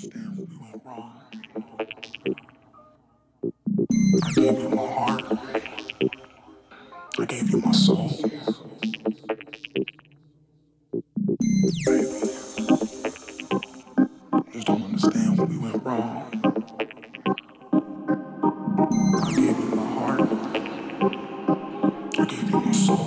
understand what went wrong. I gave you my heart. I gave you my soul. Baby, I just don't understand what we went wrong. I gave you my heart. I gave you my soul.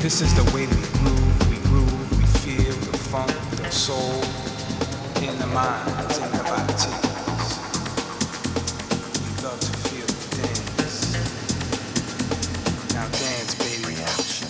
This is the way we groove, we feel the funk, the soul, in the minds, in the bodies. We love to feel the dance. Now dance, baby, action.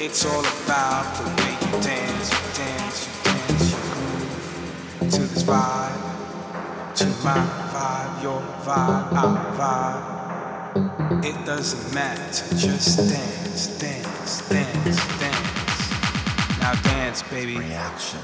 It's all about the way you dance, you dance, you dance, you groove to this vibe, to my vibe, your vibe, our vibe. It doesn't matter, just dance, dance, dance, dance. Now dance, baby. Reaction.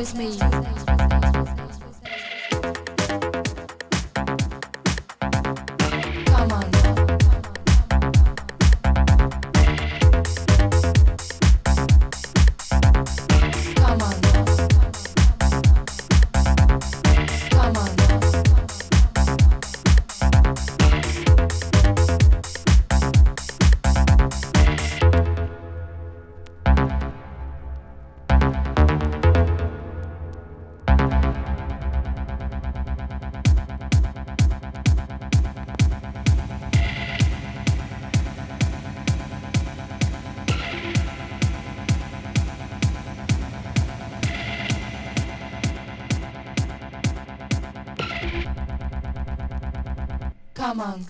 with me. Come on. Come on. Come on. Come on.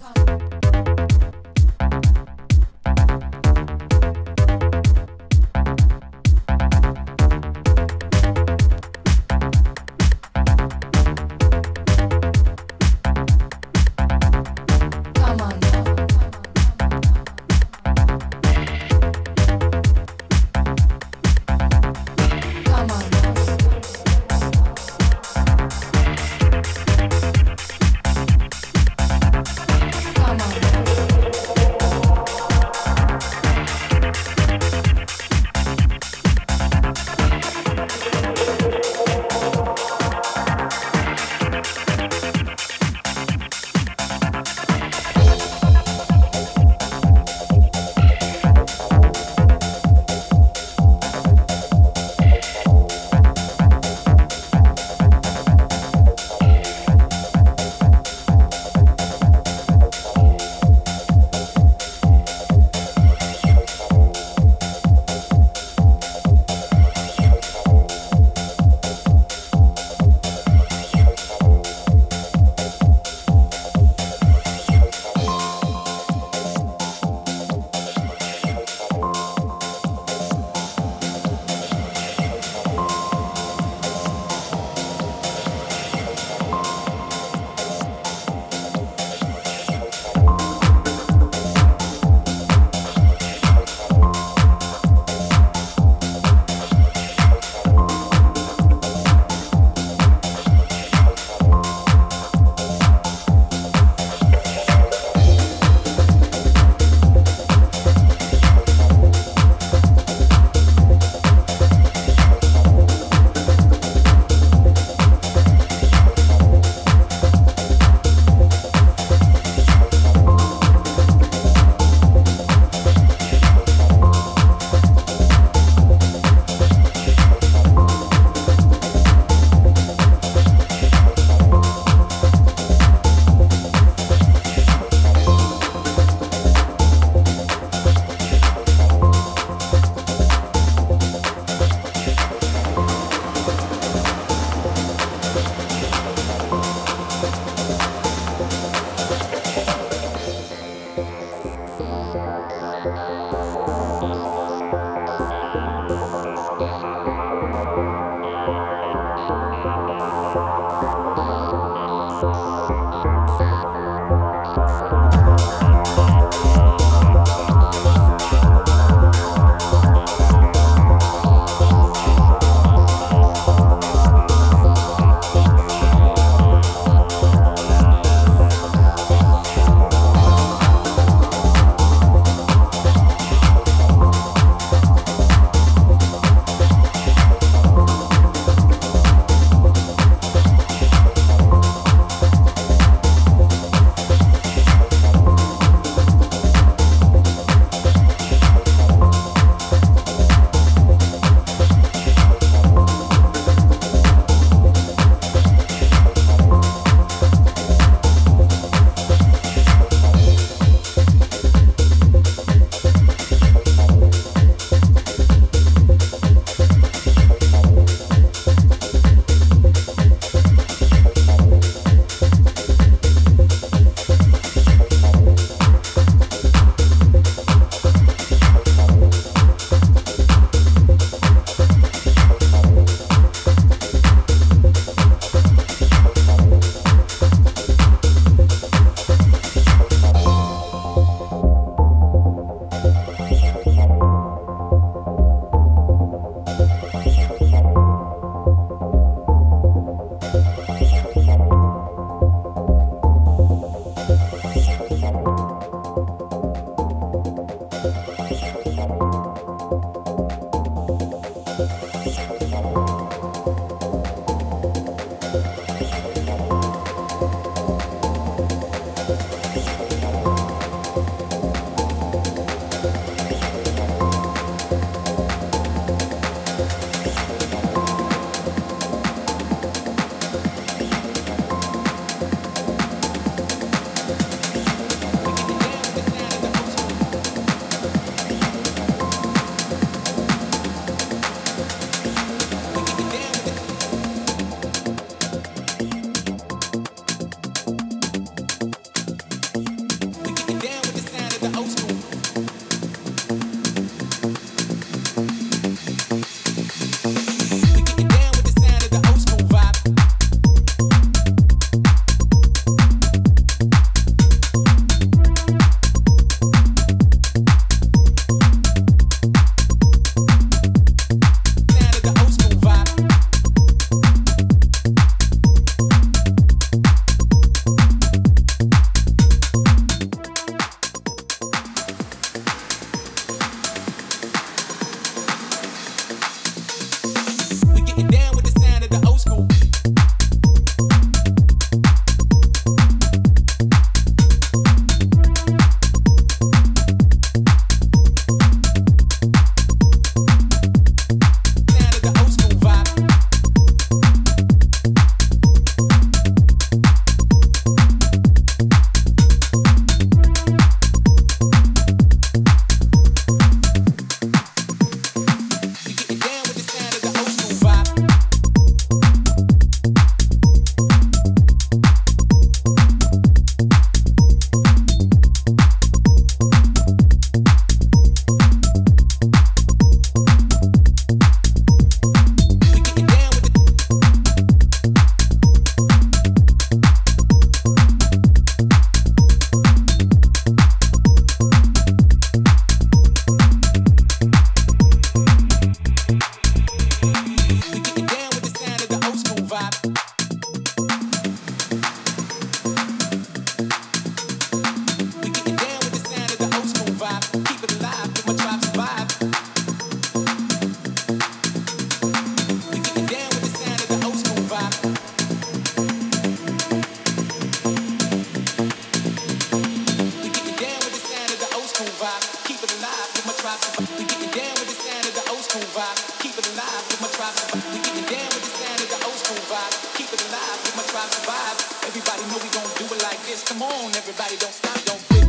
with my tribe, so we getting down with the sound of the old school vibe. Keep it alive with my tribe, so we getting down with the sound of the old school vibe. Keep it alive with my tribe, survive. Everybody know we gon' do it like this. Come on, everybody, don't stop, don't quit.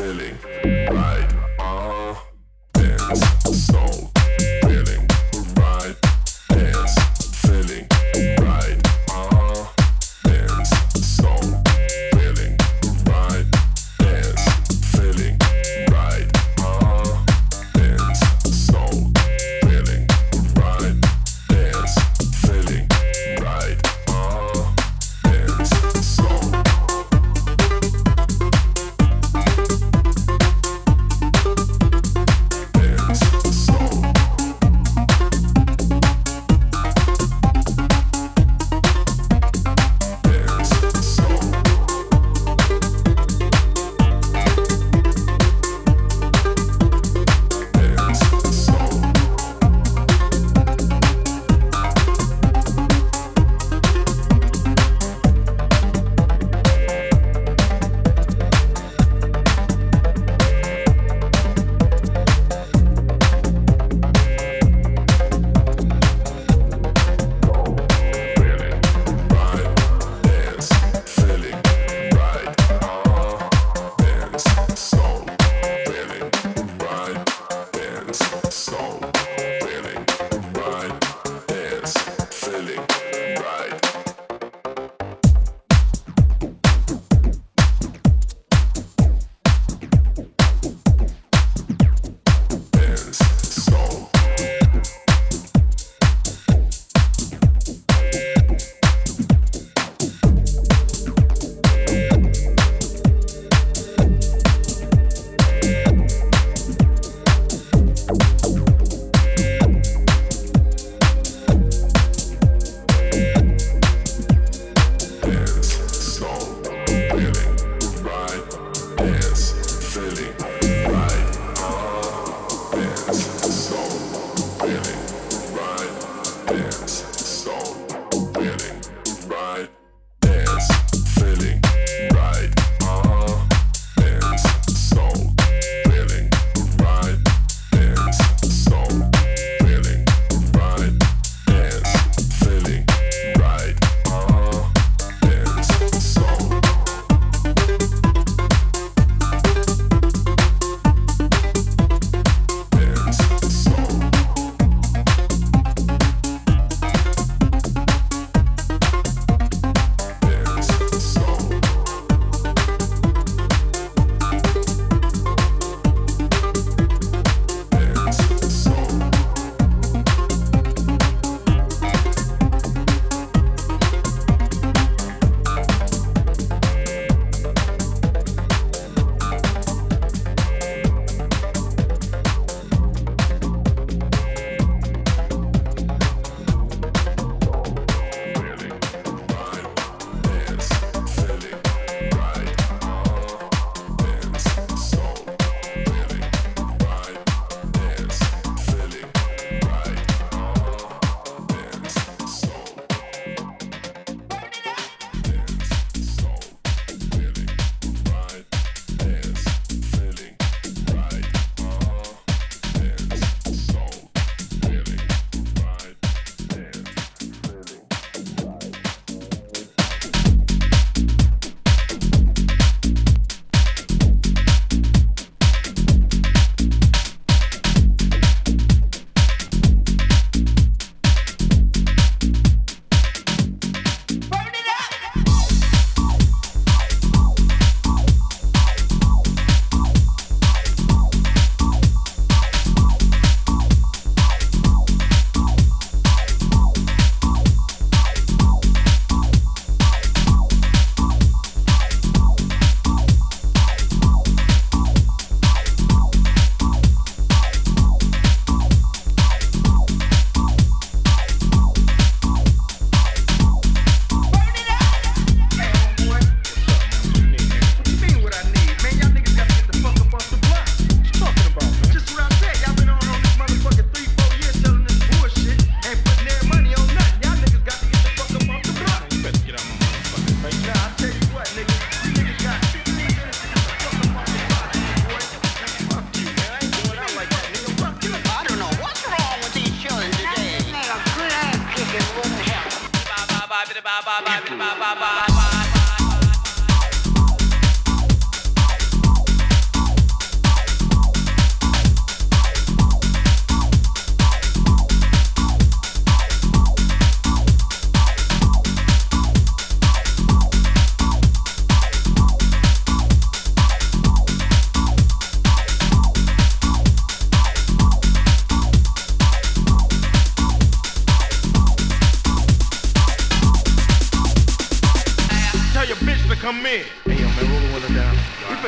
feeling right, dance song. Feeling right, dance, feeling right, dance song. Feeling right, dance, feeling right, dance song. Feeling right, dance, feeling right, dance song.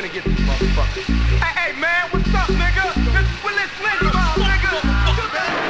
finna get this motherfucker. Hey, man, what's up, nigga? We're listening, nigga. Burn it up!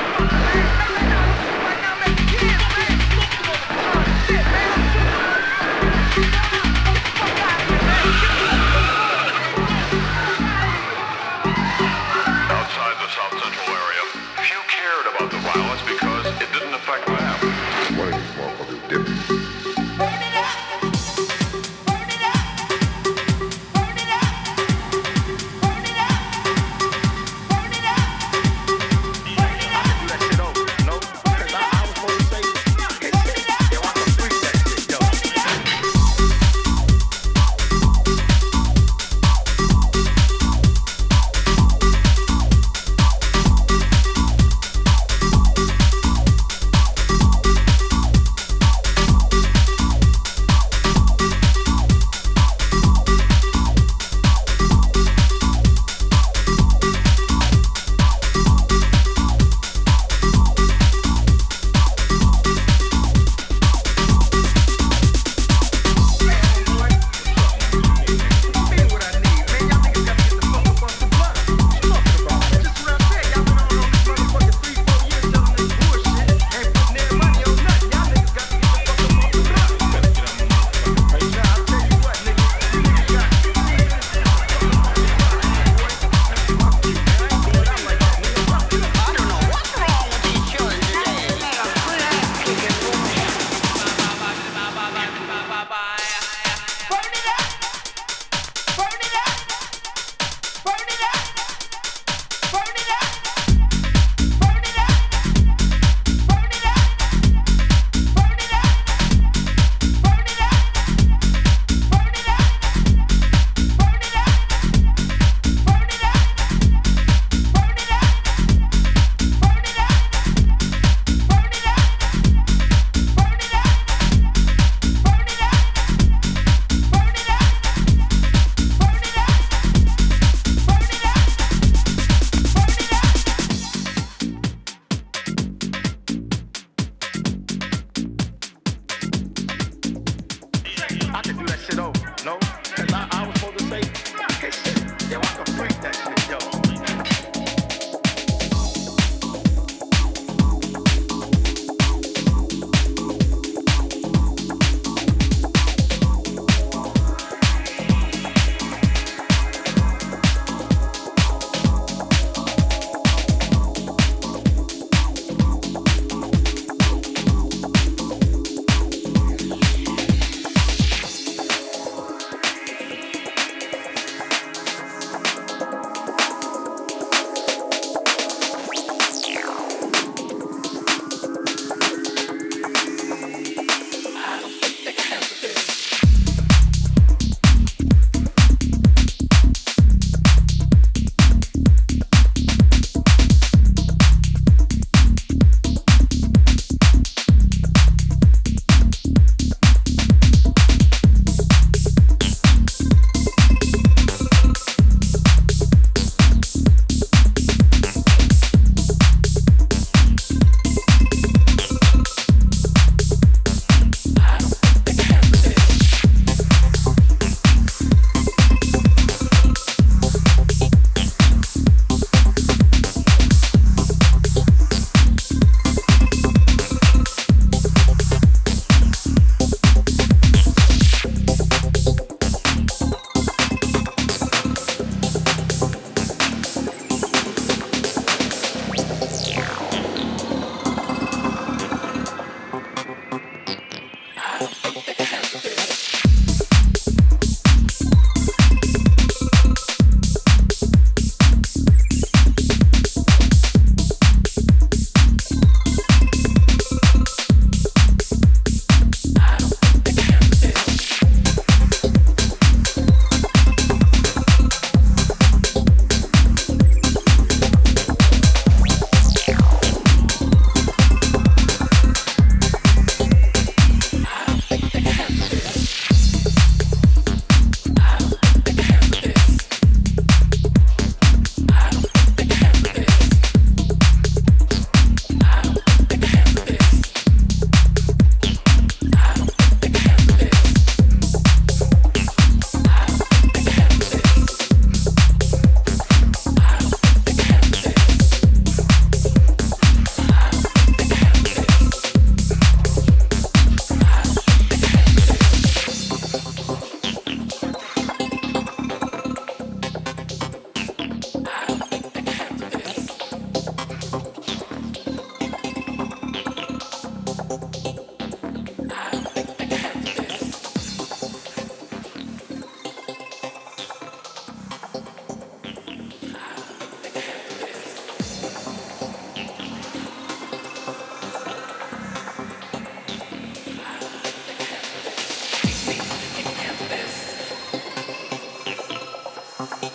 Short, Peter.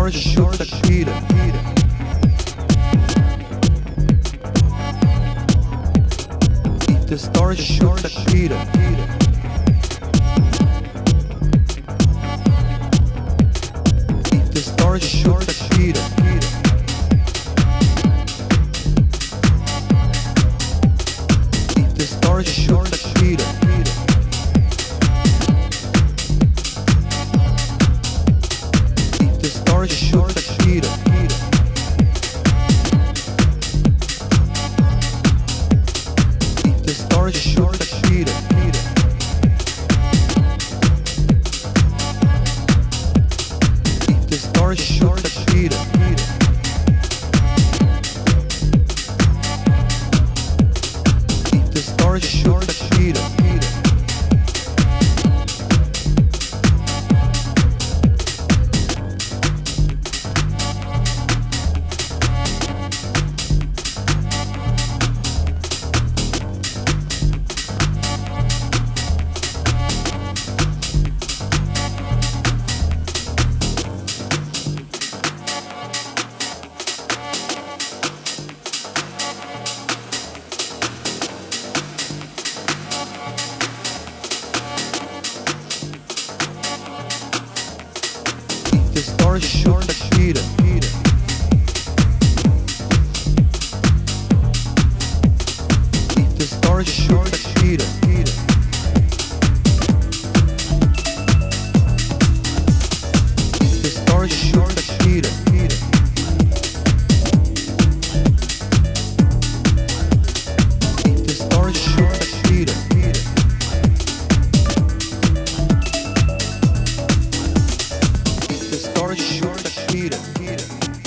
north should succeed. If the stars should succeed. If the stars should succeed. If the stars should succeed. Should succeed. If the stars should succeed. If the stars should succeed. If the stars should succeed. If the stars should succeed. If the stars should succeed. If the stars should succeed. If the stars should succeed. If the stars should succeed.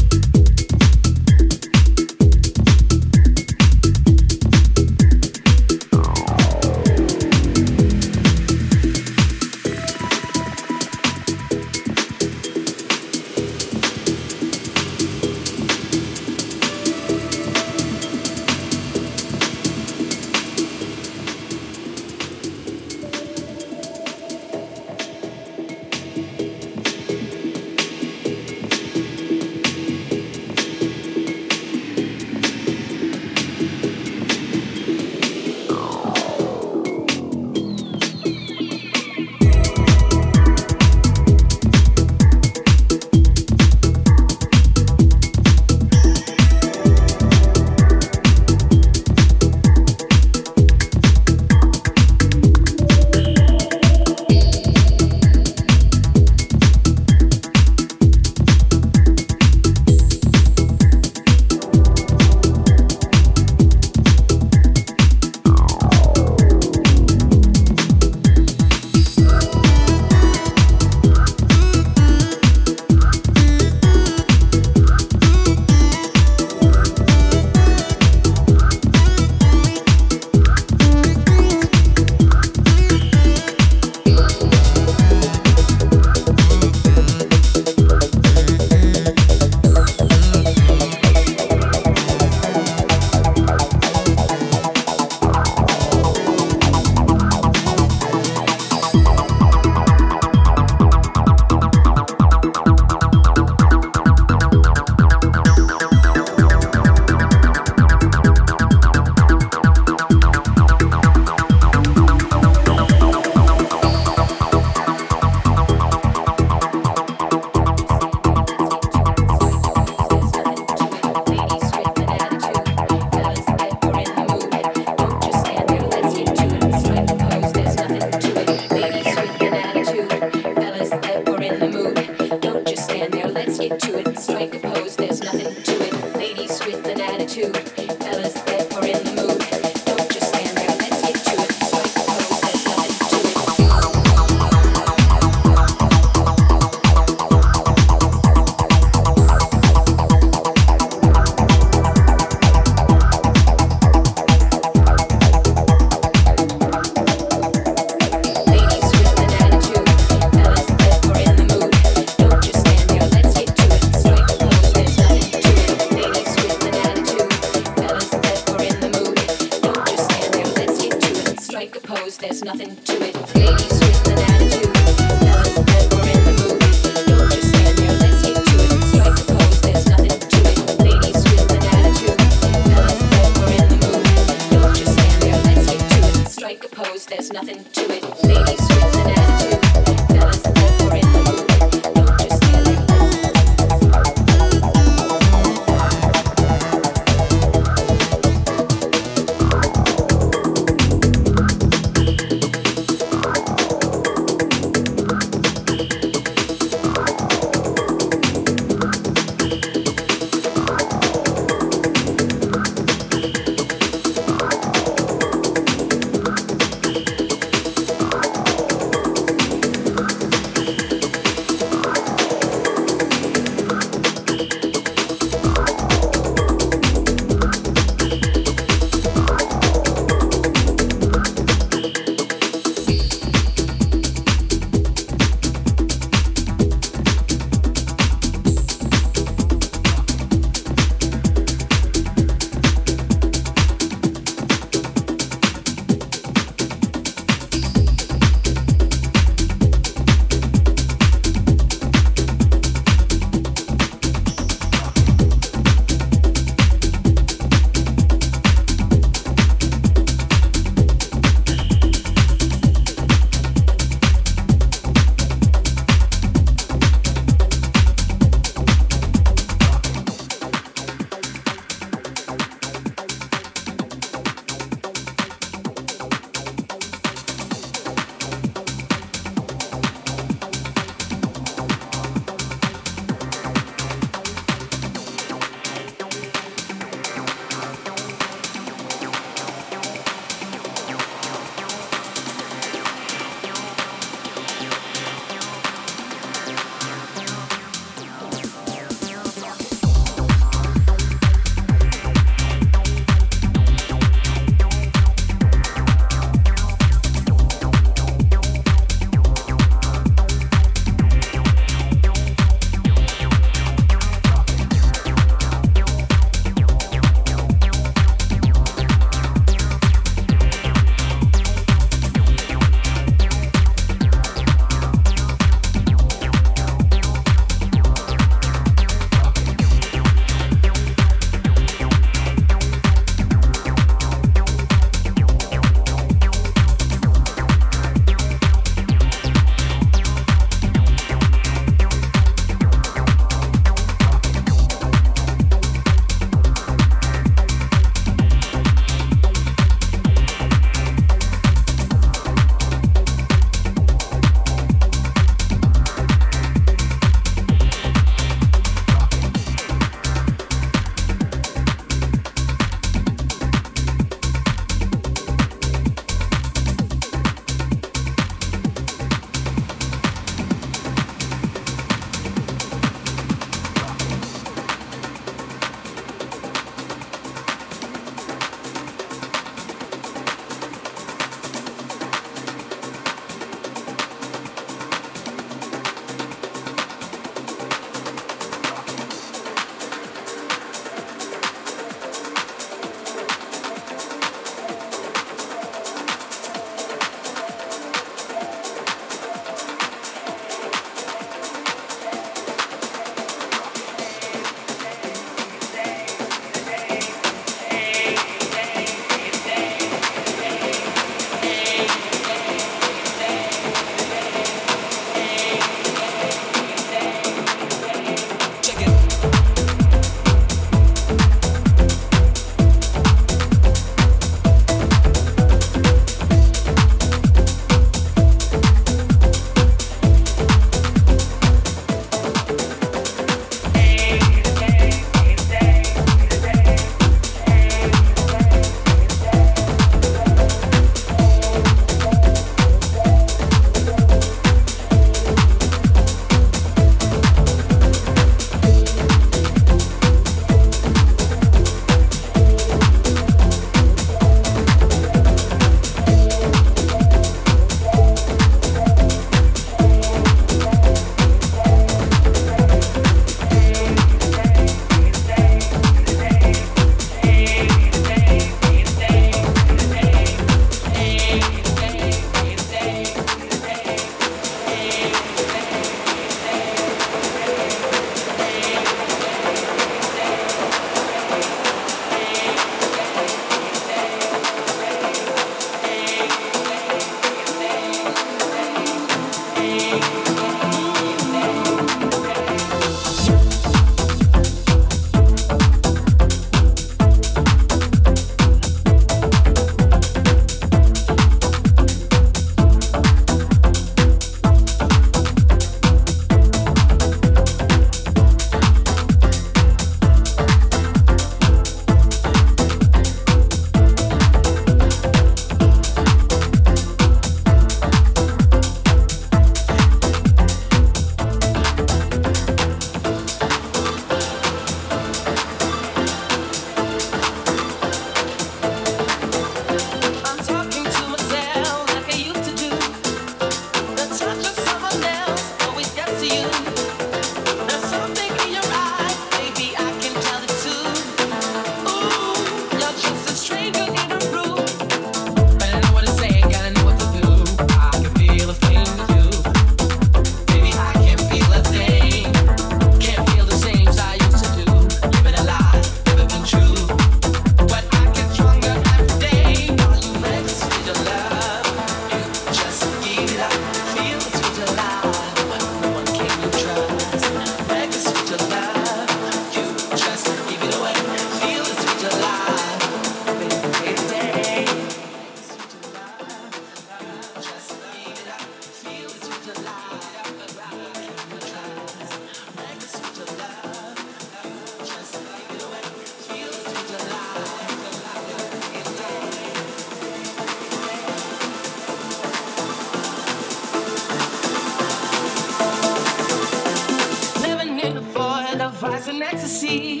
trance and ecstasy,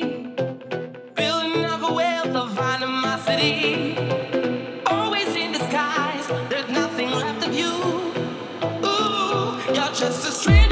building up a wealth of animosity. Always in disguise, there's nothing left of you. Ooh, you're just a stranger.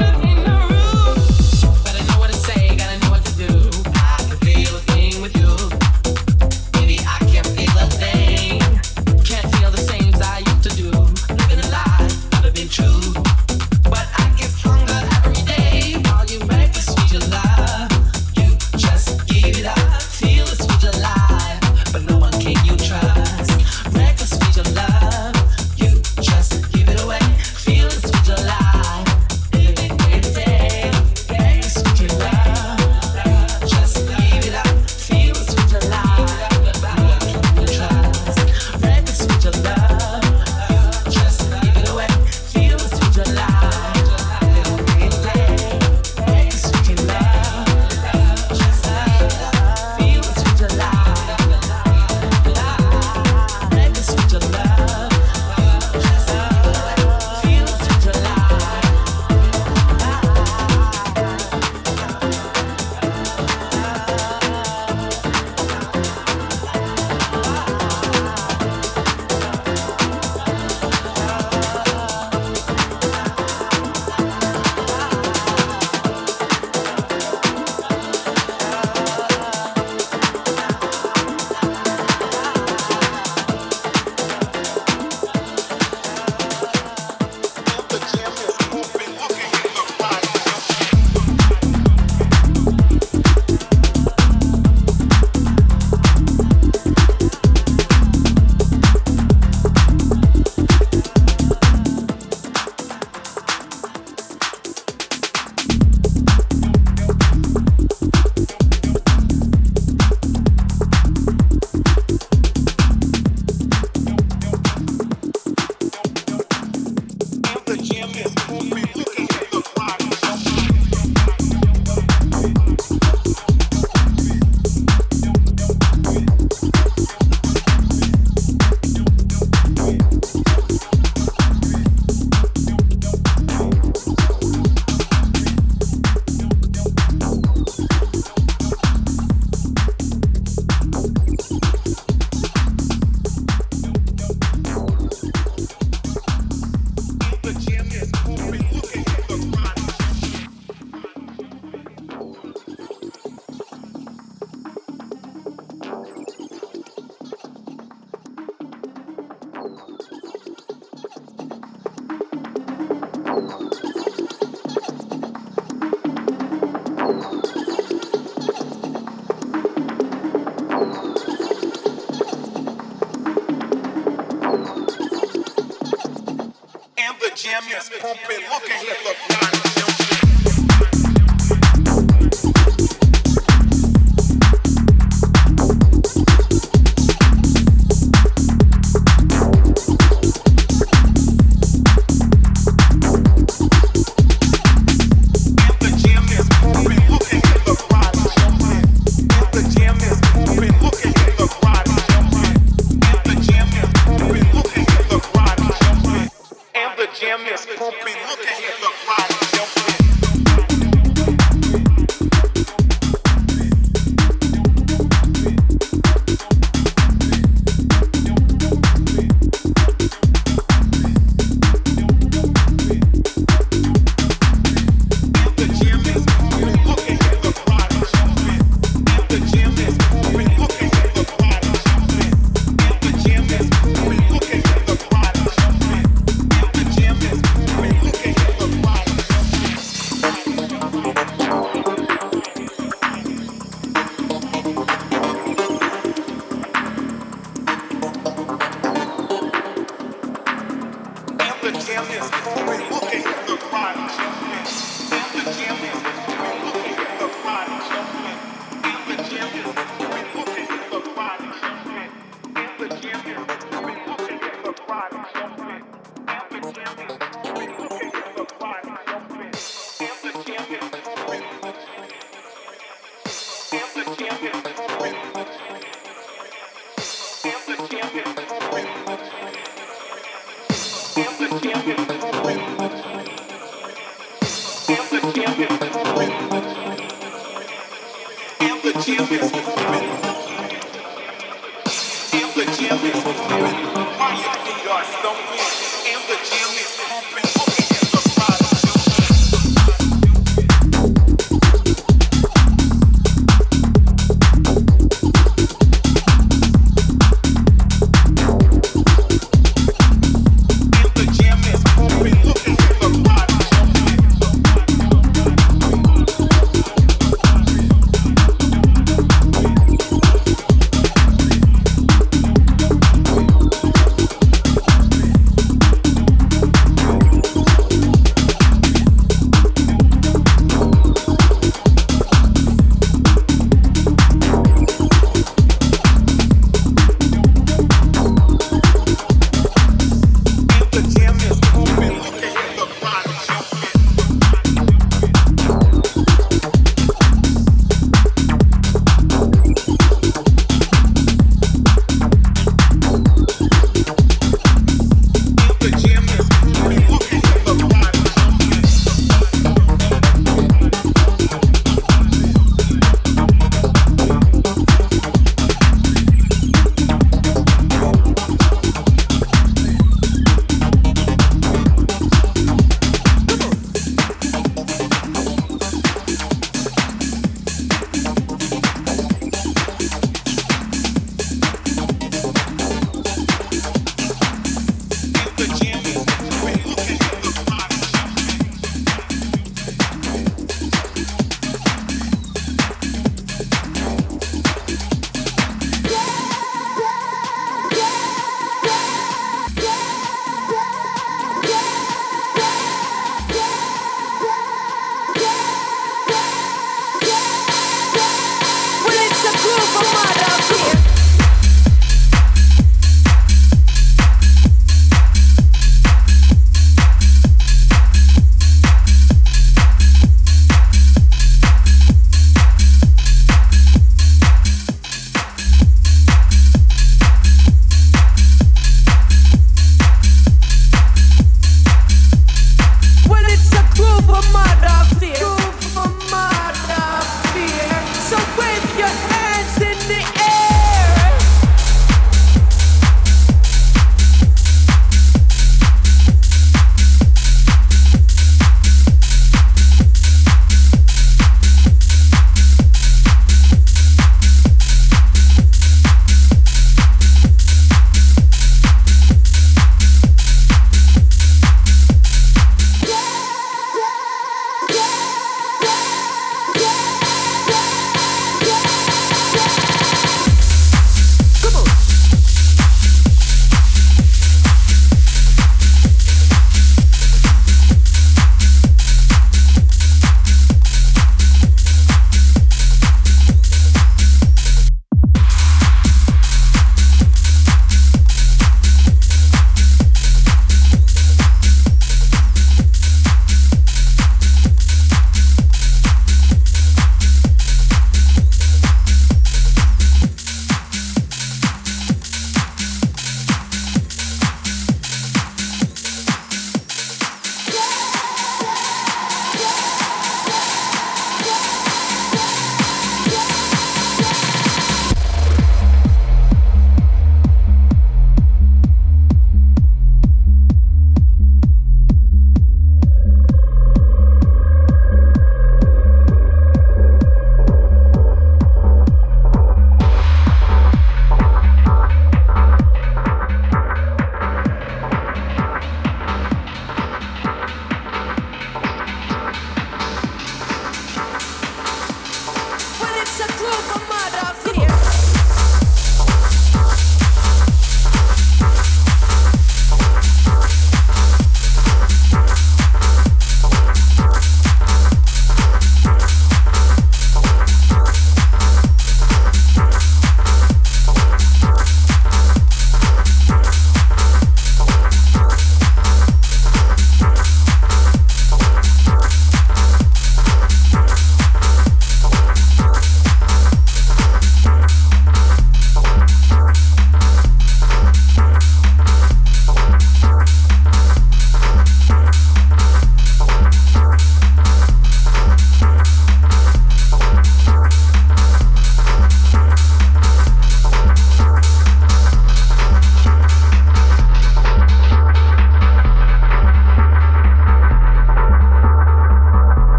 Jam is pumping, looking at the blind.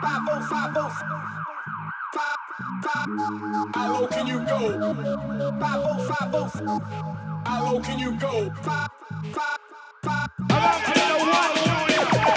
5-0, 5-0. How low can you go? 5-0, 5-0. How low can you go? 5-5-5. I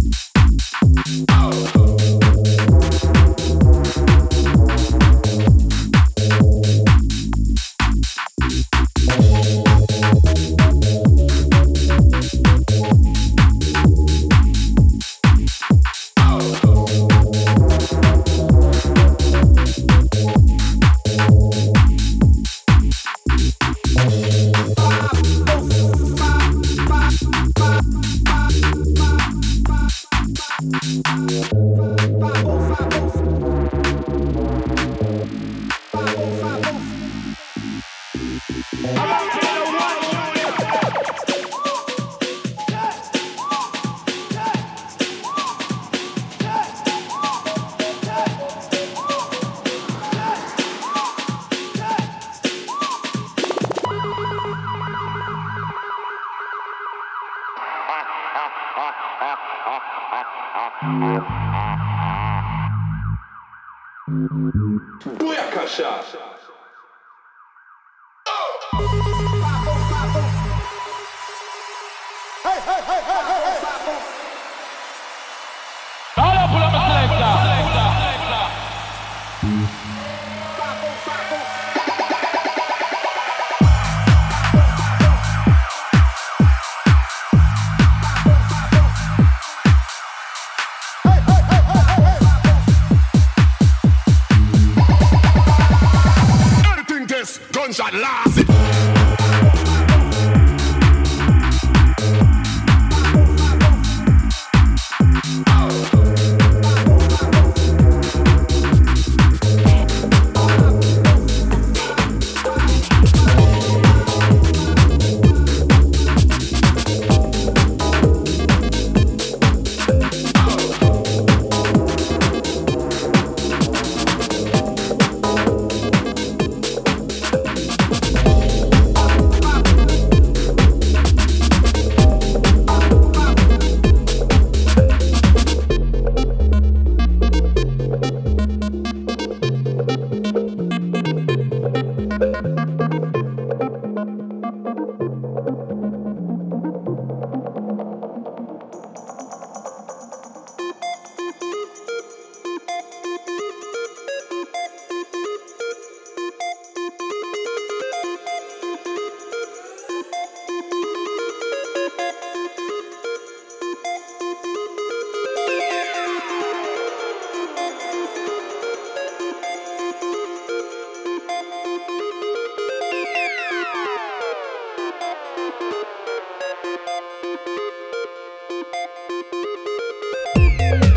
don't know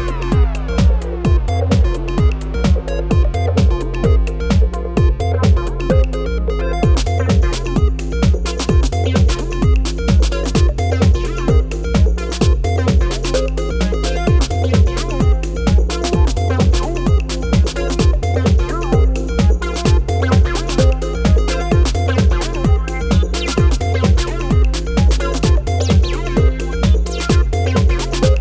what.